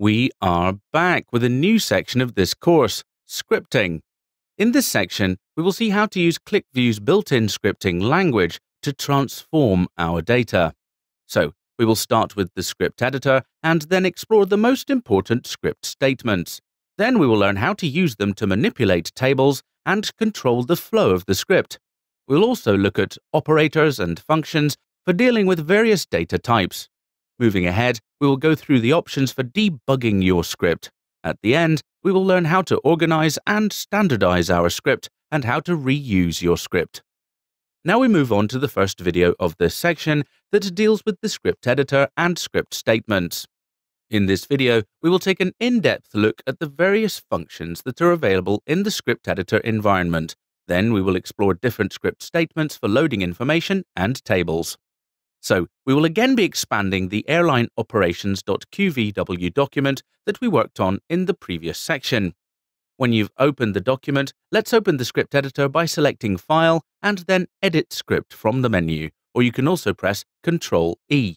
We are back with a new section of this course, scripting. In this section, we will see how to use QlikView's built-in scripting language to transform our data. So, we will start with the script editor and then explore the most important script statements. Then we will learn how to use them to manipulate tables and control the flow of the script. We'll also look at operators and functions for dealing with various data types. Moving ahead, we will go through the options for debugging your script. At the end, we will learn how to organize and standardize our script and how to reuse your script. Now we move on to the first video of this section that deals with the script editor and script statements. In this video, we will take an in-depth look at the various functions that are available in the script editor environment. Then we will explore different script statements for loading information and tables. So, we will again be expanding the AirlineOperations.qvw document that we worked on in the previous section. When you've opened the document, let's open the script editor by selecting File and then Edit Script from the menu, or you can also press Ctrl-E.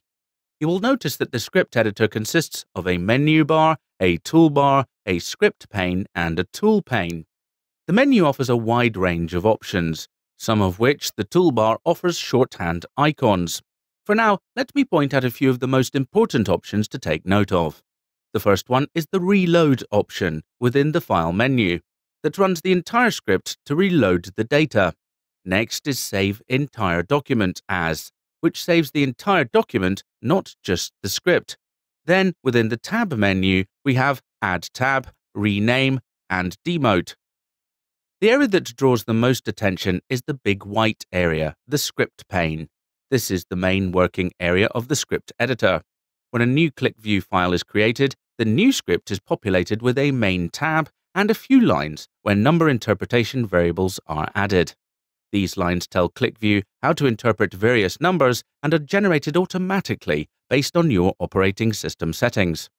You will notice that the script editor consists of a menu bar, a toolbar, a script pane, and a tool pane. The menu offers a wide range of options, some of which the toolbar offers shorthand icons. For now, let me point out a few of the most important options to take note of. The first one is the Reload option within the File menu that runs the entire script to reload the data. Next is Save Entire Document As, which saves the entire document, not just the script. Then, within the Tab menu, we have Add Tab, Rename, and Demote. The area that draws the most attention is the big white area, the script pane. This is the main working area of the script editor. When a new QlikView file is created, the new script is populated with a main tab and a few lines where number interpretation variables are added. These lines tell QlikView how to interpret various numbers and are generated automatically based on your operating system settings.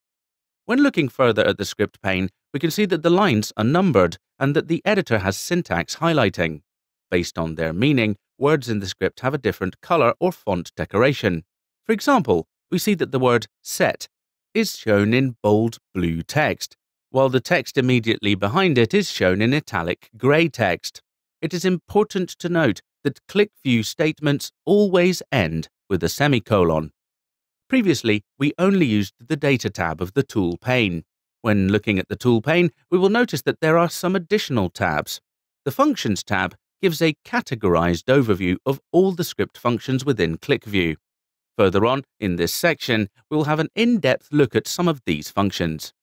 When looking further at the script pane, we can see that the lines are numbered and that the editor has syntax highlighting. Based on their meaning, words in the script have a different color or font decoration. For example, we see that the word set is shown in bold blue text, while the text immediately behind it is shown in italic gray text. It is important to note that QlikView statements always end with a semicolon. Previously, we only used the Data tab of the Tool pane. When looking at the Tool pane, we will notice that there are some additional tabs. The Functions tab gives a categorized overview of all the script functions within QlikView. Further on, in this section, we will have an in-depth look at some of these functions.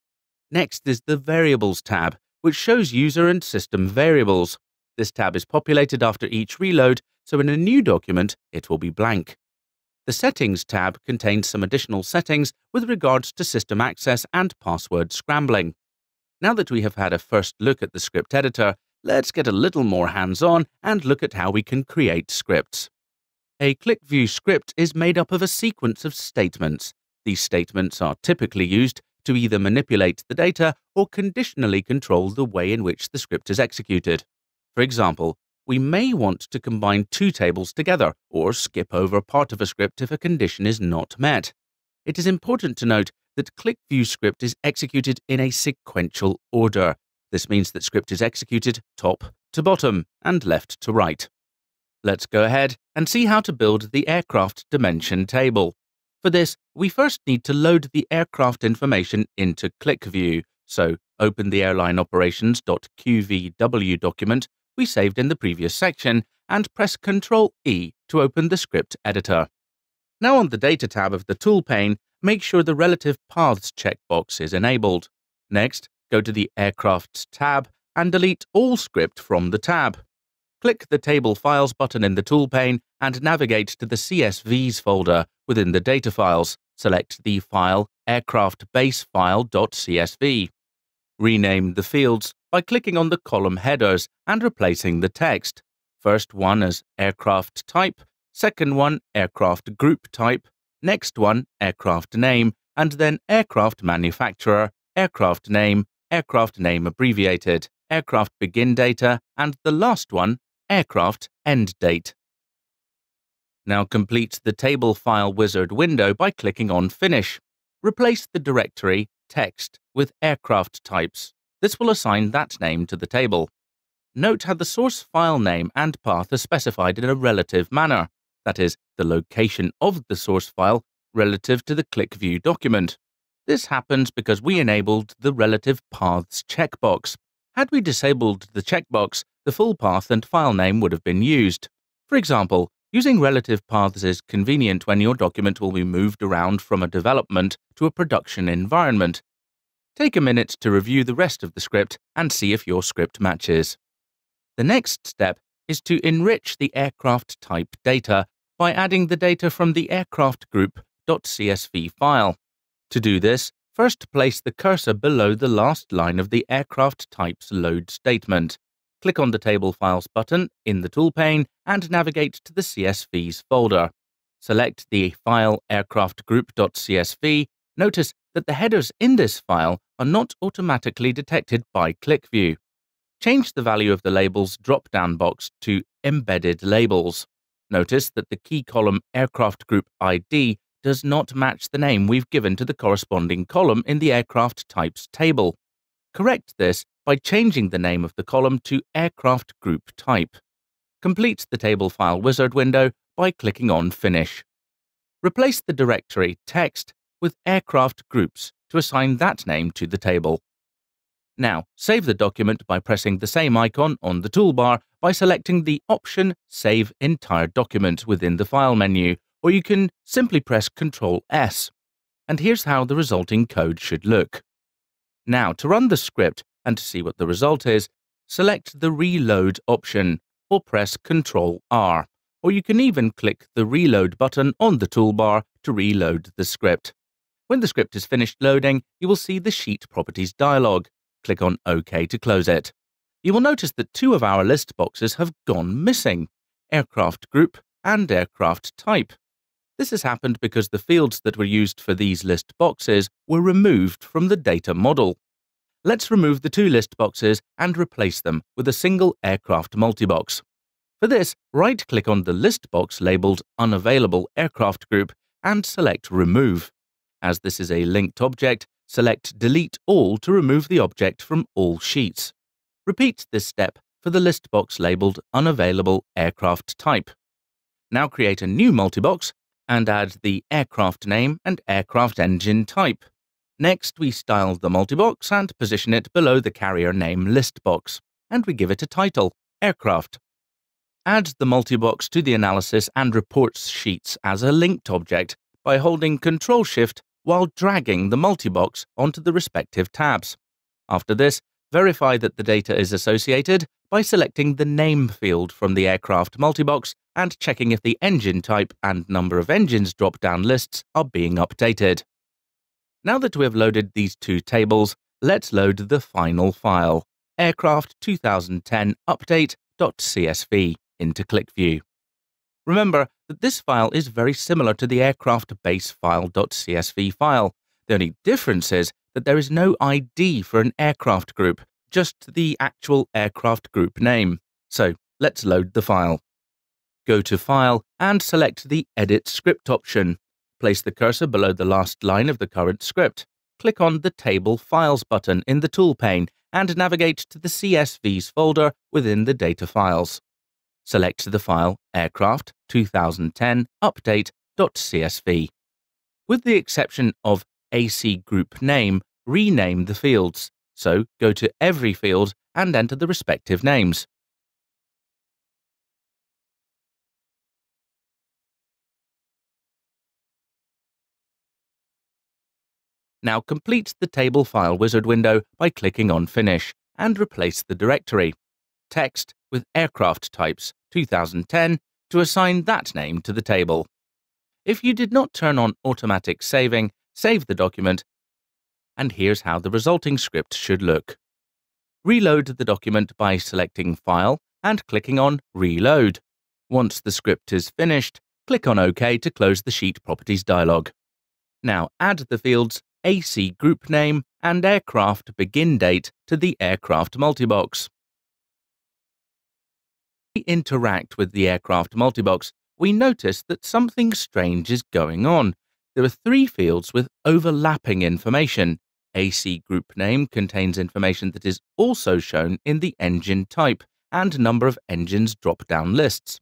Next is the Variables tab, which shows user and system variables. This tab is populated after each reload, so in a new document, it will be blank. The Settings tab contains some additional settings with regards to system access and password scrambling. Now that we have had a first look at the script editor, let's get a little more hands-on and look at how we can create scripts. A QlikView script is made up of a sequence of statements. These statements are typically used to either manipulate the data or conditionally control the way in which the script is executed. For example, we may want to combine two tables together or skip over part of a script if a condition is not met. It is important to note that QlikView script is executed in a sequential order. This means that script is executed top to bottom and left to right. Let's go ahead and see how to build the aircraft dimension table. For this, we first need to load the aircraft information into QlikView. So, open the airlineoperations.qvw document we saved in the previous section and press Ctrl-E to open the script editor. Now on the Data tab of the Tool pane, make sure the Relative Paths checkbox is enabled. Next, go to the Aircraft tab and delete all script from the tab. Click the Table Files button in the Tool pane and navigate to the CSVs folder within the Data Files. Select the file Aircraft Base File.csv. Rename the fields by clicking on the column headers and replacing the text. First one as Aircraft Type, second one Aircraft Group Type, next one Aircraft Name, and then Aircraft Manufacturer, Aircraft Name, Aircraft Name Abbreviated, Aircraft Begin Data, and the last one, Aircraft End Date. Now complete the Table File Wizard window by clicking on Finish. Replace the directory text with aircraft types. This will assign that name to the table. Note how the source file name and path are specified in a relative manner, that is, the location of the source file relative to the QlikView document. This happens because we enabled the relative paths checkbox. Had we disabled the checkbox, the full path and file name would have been used. For example, using relative paths is convenient when your document will be moved around from a development to a production environment. Take a minute to review the rest of the script and see if your script matches. The next step is to enrich the aircraft type data by adding the data from the aircraftgroup.csv file. To do this, first place the cursor below the last line of the aircraft types load statement. Click on the Table Files button in the tool pane and navigate to the CSVs folder. Select the file aircraftgroup.csv. Notice that the headers in this file are not automatically detected by QlikView. Change the value of the labels drop-down box to Embedded Labels. Notice that the key column Aircraft Group ID does not match the name we've given to the corresponding column in the Aircraft Types table. Correct this by changing the name of the column to Aircraft Group Type. Complete the Table File Wizard window by clicking on Finish. Replace the directory text with Aircraft Groups to assign that name to the table. Now, save the document by pressing the same icon on the toolbar by selecting the option Save Entire Document within the File menu, or you can simply press Ctrl S. And here's how the resulting code should look. Now, to run the script and to see what the result is, select the Reload option or press Ctrl R, or you can even click the Reload button on the toolbar to reload the script. When the script is finished loading, you will see the Sheet Properties dialog. Click on OK to close it. You will notice that two of our list boxes have gone missing, Aircraft Group and Aircraft Type. This has happened because the fields that were used for these list boxes were removed from the data model. Let's remove the two list boxes and replace them with a single aircraft multibox. For this, right-click on the list box labeled Unavailable Aircraft Group and select Remove. As this is a linked object, select Delete All to remove the object from all sheets. Repeat this step for the list box labelled Unavailable Aircraft Type. Now create a new multibox and add the aircraft name and aircraft engine type. Next, we style the multibox and position it below the carrier name list box, and we give it a title, Aircraft. Add the multibox to the analysis and reports sheets as a linked object by holding Ctrl-Shift while dragging the multibox onto the respective tabs. After this, verify that the data is associated by selecting the name field from the aircraft multibox and checking if the engine type and number of engines drop-down lists are being updated. Now that we have loaded these two tables, let's load the final file, aircraft2010Update.csv, into QlikView. Remember that this file is very similar to the Aircraft Base File.csv file. The only difference is that there is no ID for an aircraft group, just the actual aircraft group name. So let's load the file. Go to File and select the Edit Script option. Place the cursor below the last line of the current script. Click on the Table Files button in the tool pane and navigate to the CSVs folder within the data files. Select the file aircraft2010Update.csv. With the exception of AC Group Name, rename the fields, so go to every field and enter the respective names. Now complete the Table File Wizard window by clicking on Finish and replace the directory text with Aircraft Types 2010 to assign that name to the table. If you did not turn on automatic saving, save the document, and here's how the resulting script should look. Reload the document by selecting File and clicking on Reload. Once the script is finished, click on OK to close the Sheet Properties dialog. Now add the fields AC Group Name and Aircraft Begin Date to the Aircraft Multibox. When we interact with the aircraft multibox, we notice that something strange is going on. There are three fields with overlapping information, AC group name contains information that is also shown in the engine type and number of engines drop-down lists.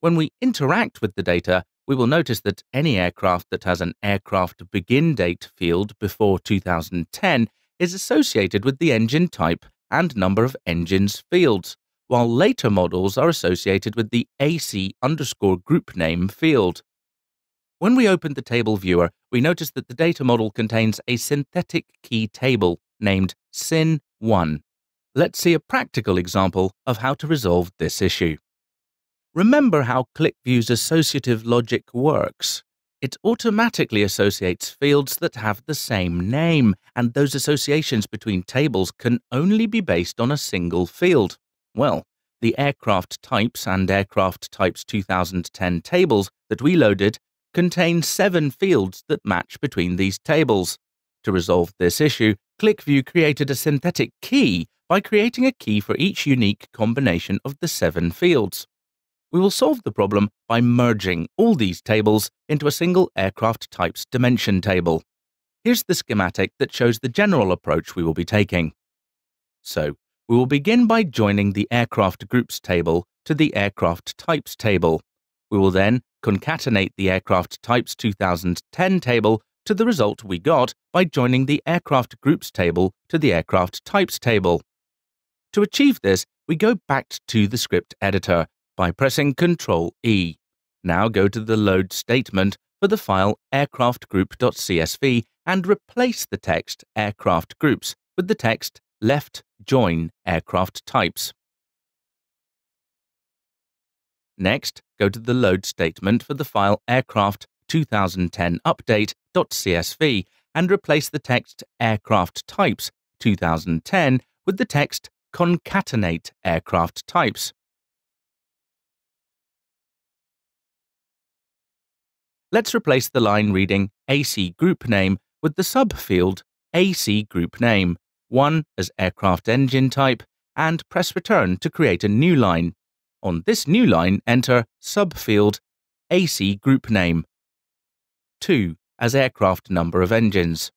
When we interact with the data, we will notice that any aircraft that has an aircraft begin date field before 2010 is associated with the engine type and number of engines fields, while later models are associated with the AC_group name field. When we open the table viewer, we notice that the data model contains a synthetic key table named SYN1. Let's see a practical example of how to resolve this issue. Remember how QlikView's associative logic works. It automatically associates fields that have the same name, and those associations between tables can only be based on a single field. Well, the aircraft types and aircraft types 2010 tables that we loaded contain 7 fields that match between these tables. To resolve this issue, QlikView created a synthetic key by creating a key for each unique combination of the 7 fields. We will solve the problem by merging all these tables into a single aircraft types dimension table. Here's the schematic that shows the general approach we will be taking. So, we will begin by joining the aircraft groups table to the aircraft types table. We will then concatenate the Aircraft Types 2010 table to the result we got by joining the Aircraft Groups table to the Aircraft Types table. To achieve this, we go back to the script editor by pressing Ctrl-E. Now go to the load statement for the file aircraftgroup.csv and replace the text Aircraft Groups with the text left join Aircraft Types. Next, go to the load statement for the file aircraft2010Update.csv and replace the text Aircraft Types 2010 with the text Concatenate Aircraft Types. Let's replace the line reading AC Group Name with the subfield AC Group Name, 1 as Aircraft Engine Type, and press Return to create a new line. On this new line, enter subfield AC Group Name, 2 as aircraft number of engines.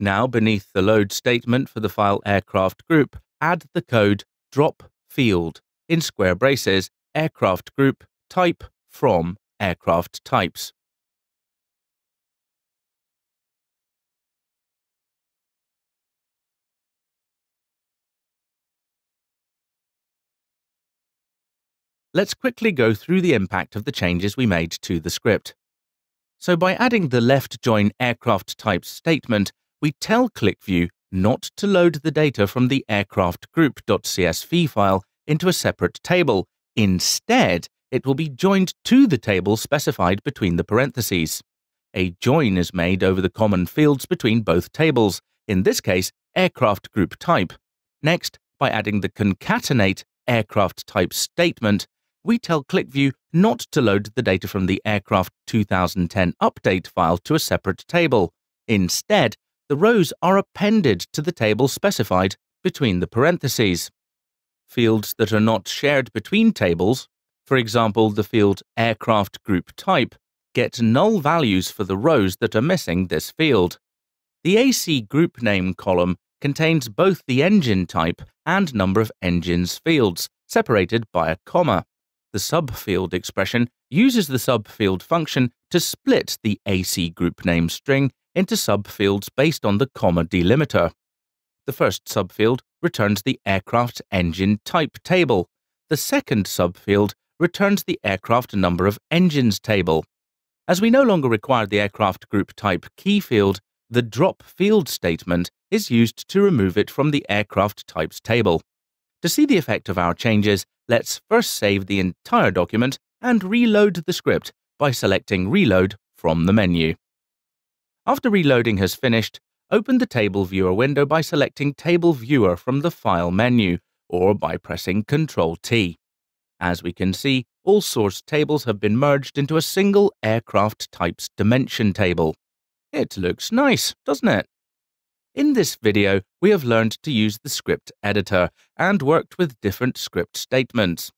Now, beneath the load statement for the file aircraft group, add the code drop field in square braces aircraft group type from aircraft types. Let's quickly go through the impact of the changes we made to the script. So by adding the left join aircraft types statement, we tell QlikView not to load the data from the aircraftgroup.csv file into a separate table. Instead, it will be joined to the table specified between the parentheses. A join is made over the common fields between both tables, in this case, aircraft group type. Next, by adding the concatenate aircraft type statement, we tell QlikView not to load the data from the Aircraft 2010 Update file to a separate table. Instead, the rows are appended to the table specified between the parentheses. Fields that are not shared between tables, for example the field Aircraft Group Type, get null values for the rows that are missing this field. The AC Group Name column contains both the engine type and number of engines fields, separated by a comma. The subfield expression uses the subfield function to split the AC group name string into subfields based on the comma delimiter. The first subfield returns the aircraft engine type table. The second subfield returns the aircraft number of engines table. As we no longer require the aircraft group type key field, the drop field statement is used to remove it from the aircraft types table. To see the effect of our changes, let's first save the entire document and reload the script by selecting Reload from the menu. After reloading has finished, open the Table Viewer window by selecting Table Viewer from the File menu or by pressing Ctrl-T. As we can see, all source tables have been merged into a single Aircraft Types Dimension table. It looks nice, doesn't it? In this video, we have learned to use the script editor and worked with different script statements.